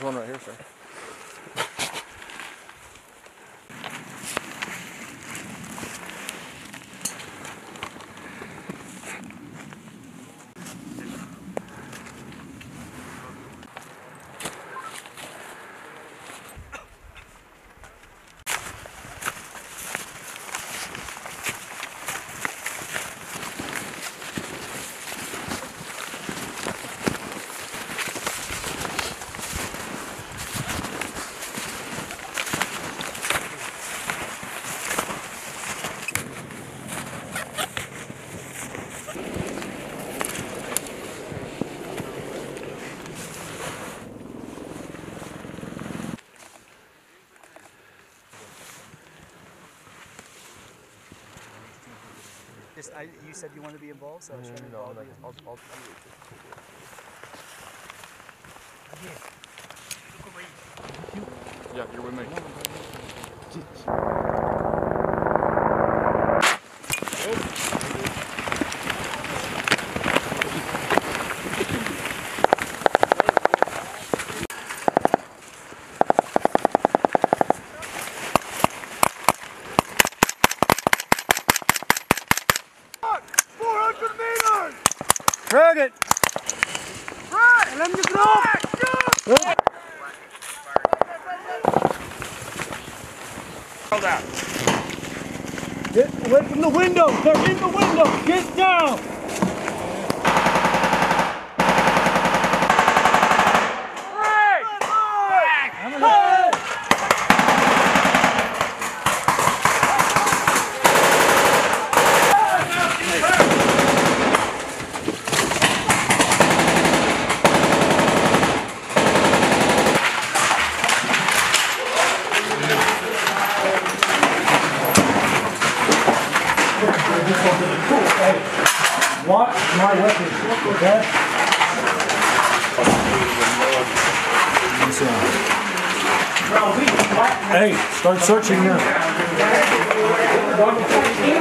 There's one right here, sir. You said you want to be involved, so I was trying to involve you. I'll Yeah, you're with me. Drag it! Right! And let me get it Hold out. Get away from the window! They're in the window! Get down! Watch my weapon. Hey, start searching here.